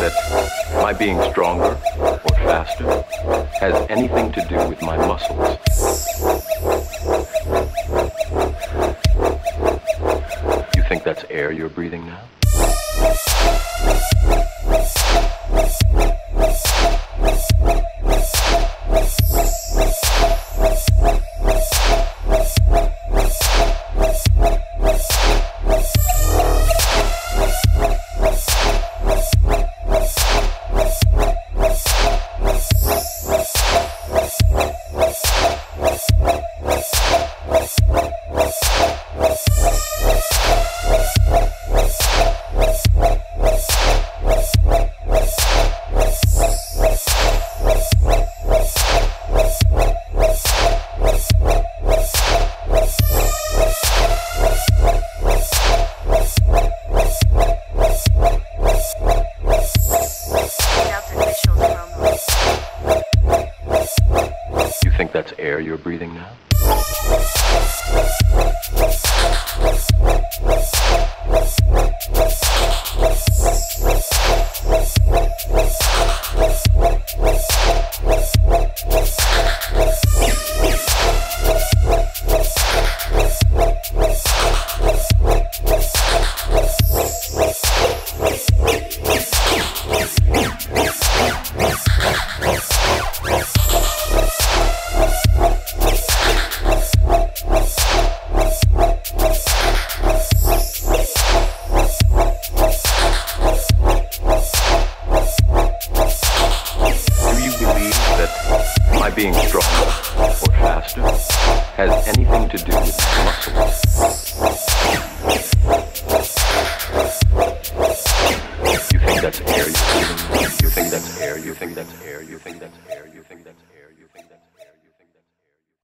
that my being stronger or faster has anything to do with my muscles. You think that's air you're breathing now? You think that's air?